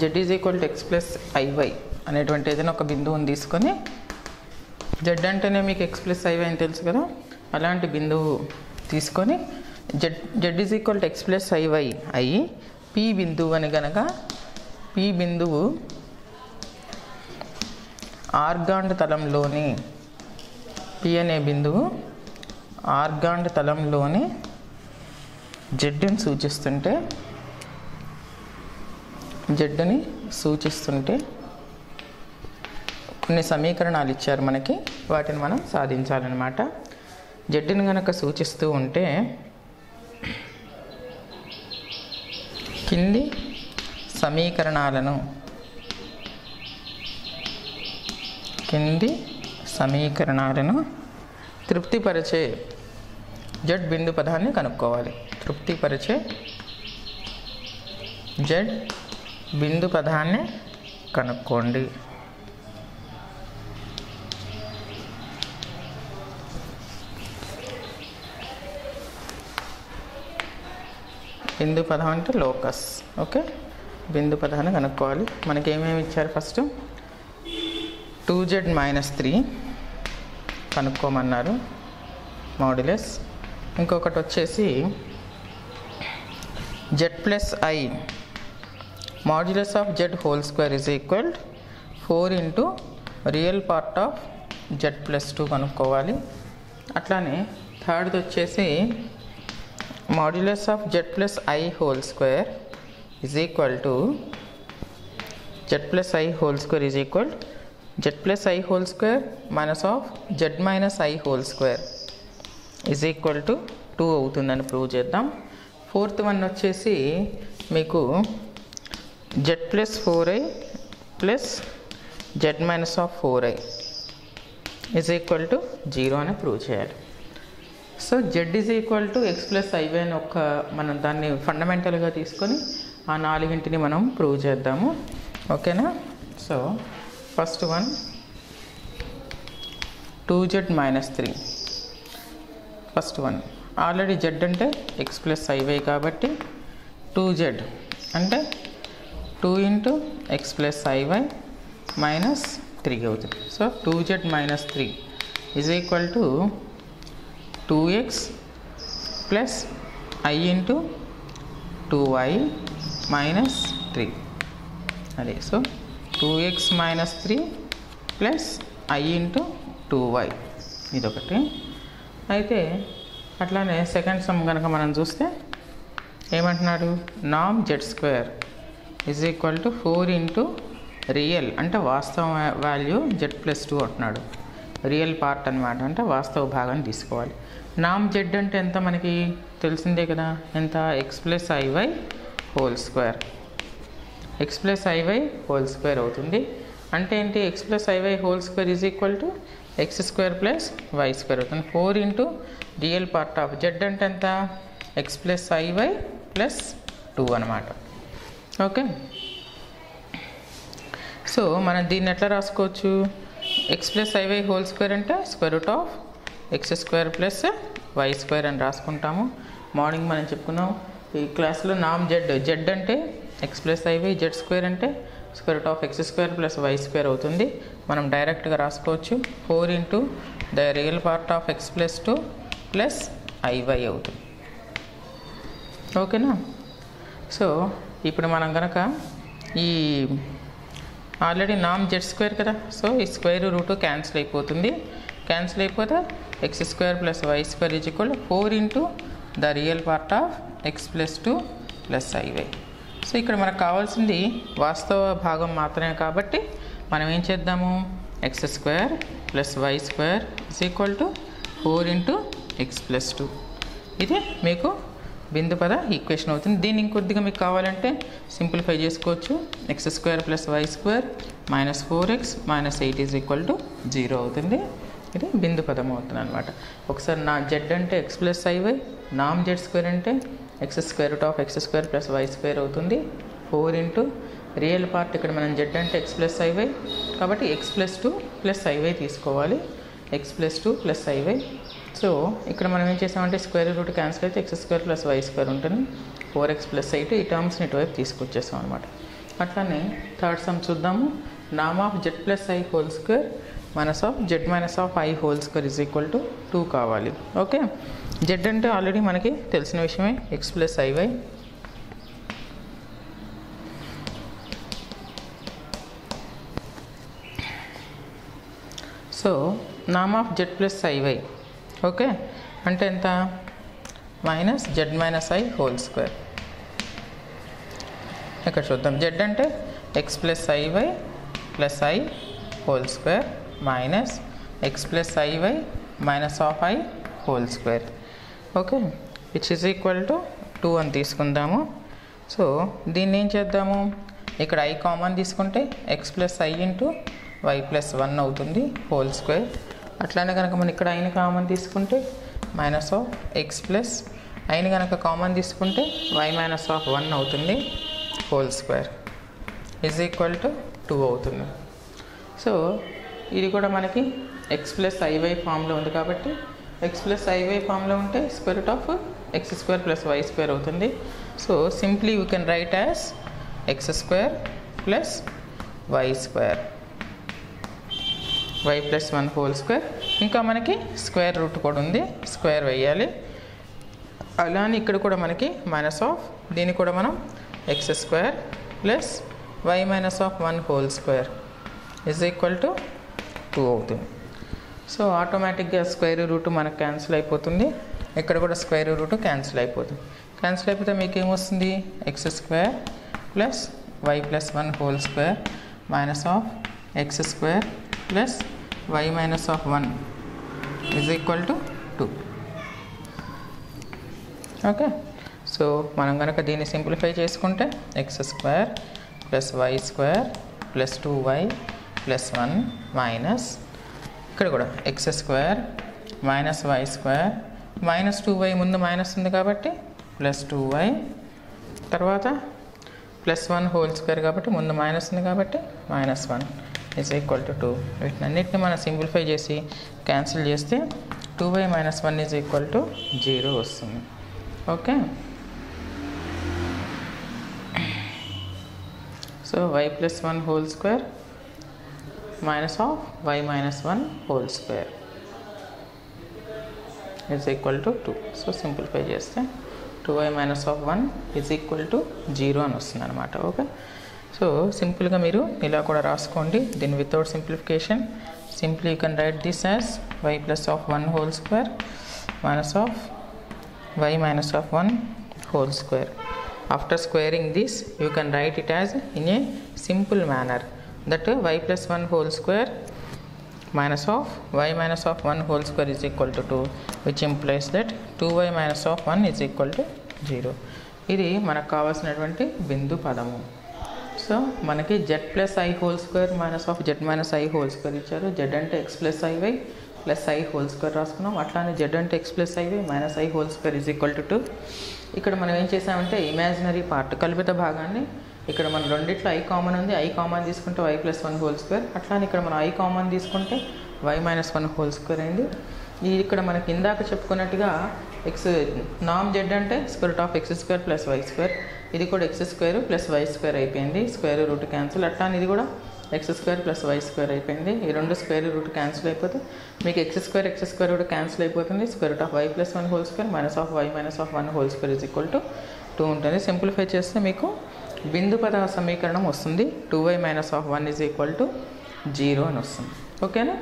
z is equal to x plus iy అనేటువంటి ఏదైనా ఒక బిందువుని తీసుకొని z అంటేనే మీకు x plus iy అని తెలుసు కదా, అలాంటి బిందువు తీసుకొని z is equal to x plus iy అయ్యి p బిందువు అని గనక p బిందువు ఆర్గాండ్ తలంలోని p అనే బిందువు ఆర్గాండ్ తలంలోని z ని సూచిస్తుంటే కొన్ని సమీకరణాలు ఇచ్చారు మనకి, వాటిని మనం సాధించాలన్నమాట. z ని గనక సూచిస్తూ ఉంటే కింది సమీకరణాలను తృప్తిపరిచే z బిందు పదాన్ని కనుక్కోవాలి. బిందు పదం అంటే లోకస్. ఓకే, బిందు పదాన్ని కనుక్కోవాలి. మనకి ఏమేమి ఇచ్చారు? ఫస్ట్ 2z-3 కనుక్కోమన్నారు, మాడ్యులస్. ఇంకొకటి వచ్చేసి z+i modulus of z² is equal 4 × real part of z+2 కనుక్కోవాలి. అట్లానే థర్డ్ది వచ్చేసి modulus of z+i² is equal to z+i² - z-i² is equal to 2 అవుతుందని ప్రూవ్ చేద్దాం. ఫోర్త్ వన్ వచ్చేసి మీకు z+4i + z-4i is equal to 0 అని ప్రూవ్ చేయాలి. సో z = x+iy అని ఒక మనం దాన్ని ఫండమెంటల్గా తీసుకొని ఆ నాలుగింటిని మనం ప్రూవ్ చేద్దాము. ఓకేనా? So first one 2z-3. First one already z అంటే x+iy కాబట్టి 2z అంటే 2 × x+iy - 3 అవుతుంది. So 2z-3 is equal to 2x + i × 2y - 3 అదే. సో 2x - 3 + i × 2y ఇదొకటి అయితే. అట్లానే సెకండ్ సమ్ కనుక మనం చూస్తే ఏమంటున్నాడు? నామ్ z² is equal to 4 × real అంటే వాస్తవ వాల్యూ z+2 అంటున్నాడు. రియల్ పార్ట్ అనమాట, అంటే వాస్తవ భాగాన్ని తీసుకోవాలి. నామ్ z అంటే ఎంత మనకి తెలిసిందే కదా, ఎంత? x+iy² అవుతుంది. అంటే ఏంటి? x+iy² is equal to x² + y² అవుతుంది. 4 × రియల్ పార్ట్ ఆఫ్ z అంటే ఎంత? x+iy + 2 అనమాట. ఓకే, సో మనం దీన్ని ఎట్లా రాసుకోవచ్చు? x+iy² అంటే √x² + y² అని రాసుకుంటాము. మార్నింగ్ మనం చెప్పుకున్నాం ఈ క్లాస్లో నామ్ z అంటే x+iy, z² అంటే √x² + y² అవుతుంది. మనం డైరెక్ట్గా రాసుకోవచ్చు 4 × real part of x+2 + iy అవుతుంది. ఓకేనా? సో ఇప్పుడు మనం కనుక ఈ ఆల్రెడీ నామ్ z² కదా, సో ఈ √ క్యాన్సిల్ అయిపోతుంది. క్యాన్సిల్ అయిపోతే x² + y² is equal 4 × real part of x+2 + iy. So ఇక్కడ మనకు కావాల్సింది వాస్తవ భాగం మాత్రమే కాబట్టి మనం ఏం చేద్దాము? x² + y² is equal to 4 × x+2. ఇది మీకు బిందు పద ఈక్వేషన్ అవుతుంది. దీన్ని ఇంకొద్దిగా మీకు కావాలంటే సింప్లిఫై చేసుకోవచ్చు. x² + y² - 4x - 8 = 0 అవుతుంది. ఇది బిందు పదం అవుతుంది అనమాట. ఒకసారి నా z అంటే x+iy, నామ్ z² అంటే x√x² + y² అవుతుంది. 4 × రియల్ పార్ట్ ఇక్కడ మనం z అంటే x+iy కాబట్టి x+2 + iy తీసుకోవాలి. x+2 + iy. సో ఇక్కడ మనం ఏం చేసామంటే √ క్యాన్సిల్ అయితే x² + y² ఉంటుంది. 4x + 8 ఈ టర్మ్స్ని ఇటువైపు తీసుకొచ్చేసాం అనమాట. అట్లనే థర్డ్ సమ్ చూద్దాము. నామ్ of Z plus I whole square minus of Z minus of I whole square is equal to 2 కావాలి. ఓకే, జెడ్ అంటే ఆల్రెడీ మనకి తెలిసిన విషయమే, ఎక్స్ ప్లస్ ఐవై. సో నామ్ of Z plus IY okay అంటే ఎంత, minus Z minus I whole square. ఇక్కడ చూద్దాం, జెడ్ అంటే X plus IY plus I whole square minus X plus IY minus of I whole square. Okay, which is equal to 2 అని తీసుకుందాము. So దీన్ని ఏం చేద్దాము, ఇక్కడ ఐ కామన్ తీసుకుంటే X plus I into why plus 1 అవుతుంది whole square. అట్లానే కనుక మనం ఇక్కడ ఐని కామన్ తీసుకుంటే మైనస్ ఆఫ్ ఎక్స్ ప్లస్ ఐని కనుక కామన్ తీసుకుంటే వై మైనస్ ఆఫ్ 1 అవుతుంది whole square is equal to 2 అవుతుంది. సో ఇది కూడా మనకి ఎక్స్ ప్లస్ ఐవై ఫామ్లో ఉంది కాబట్టి ఎక్స్ ప్లస్ ఐవై ఫామ్లో ఉంటే square root of X square plus why square అవుతుంది. So simply you can write as X square plus why square, Y plus 1 whole square. ఇంకా మనకి స్క్వేర్ రూట్ కూడా ఉంది, స్క్వేర్ వేయాలి. అలానే ఇక్కడ కూడా మనకి మైనస్ ఆఫ్ దీన్ని కూడా మనం X square plus Y minus of 1 whole square is equal to 2 అవుతుంది. సో ఆటోమేటిక్గా స్క్వేర్ రూట్ మనకు క్యాన్సిల్ అయిపోతుంది, ఇక్కడ కూడా స్క్వేర్ రూట్ క్యాన్సిల్ అయిపోతుంది. క్యాన్సిల్ అయిపోతే మీకు ఏమొస్తుంది, X square plus Y plus 1 whole square minus of X square plus Y minus of 1 is equal to 2. Okay, so మనం కనుక దీన్ని సింప్లిఫై చేసుకుంటే X square plus why square plus 2y plus 1 minus ఇక్కడ కూడా X square minus Y square minus 2y, ముందు minus ఉంది కాబట్టి plus 2y, తర్వాత ప్లస్ 1 హోల్ స్క్వేర్ కాబట్టి ముందు మైనస్ ఉంది కాబట్టి మైనస్ 1 ఈజ్ ఈక్వల్ టు 2. వీటినన్నింటిని మనం సింప్లిఫై చేసి క్యాన్సిల్ చేస్తే 2y minus 1 is equal to 0 వస్తుంది. Okay, so y plus 1 whole square minus of y minus 1 whole square is equal to 2. So simplify చేస్తే 2y minus of 1 is equal to 0 అని వస్తుంది అనమాట. Okay, so సింపుల్గా మీరు ఇలా కూడా రాసుకోండి దీన్ని without simplification. Simply you can write this as why plus of 1 whole square minus of why minus of 1 whole square. After squaring this you can write it as in a simple manner, that why plus 1 whole square minus of why minus of 1 whole square is equal to 2, which implies that 2y minus of 1 is equal to 0. ఇది మనకు కావాల్సినటువంటి బిందు పదము. So మనకి Z plus I whole square minus of Z minus I whole square ఇచ్చారు. Z అంటే X plus IY plus I whole square రాసుకున్నాం. అట్లానే జెడ్ అంటే X plus IY minus I whole square is equal to 2. ఇక్కడ మనం ఏం చేసామంటే imaginary part కల్పిత భాగాన్ని, ఇక్కడ మనం రెండిట్లో ఐ కామన్ ఉంది, ఐ కామన్ తీసుకుంటే వై ప్లస్ 1 హోల్ స్క్వేర్, అట్లానే ఇక్కడ మనం ఐ కామన్ తీసుకుంటే వై మైనస్ 1 హోల్ స్క్వేర్ అయింది. ఇక్కడ మనకి ఇందాక చెప్పుకున్నట్టుగా ఎక్స్ నామ్ జెడ్ అంటే square of X square plus why square, ఇది కూడా X square plus why square అయిపోయింది, స్క్వేర్ రూట్ క్యాన్సిల్. అట్లా ఇది కూడా X square plus why square అయిపోయింది, ఈ రెండు స్క్వేర్ రూట్ క్యాన్సిల్ అయిపోతే మీకు ఎక్స్ స్క్వేర్ రూట్ క్యాన్సిల్ అయిపోతుంది. Square root of why plus 1 whole square minus of why minus of 1 whole square is equal to 2 ఉంటుంది. సింప్లిఫై చేస్తే మీకు బిందు పద సమీకరణం వస్తుంది, 2y minus of 1 is equal to 0 అని వస్తుంది. ఓకేనా.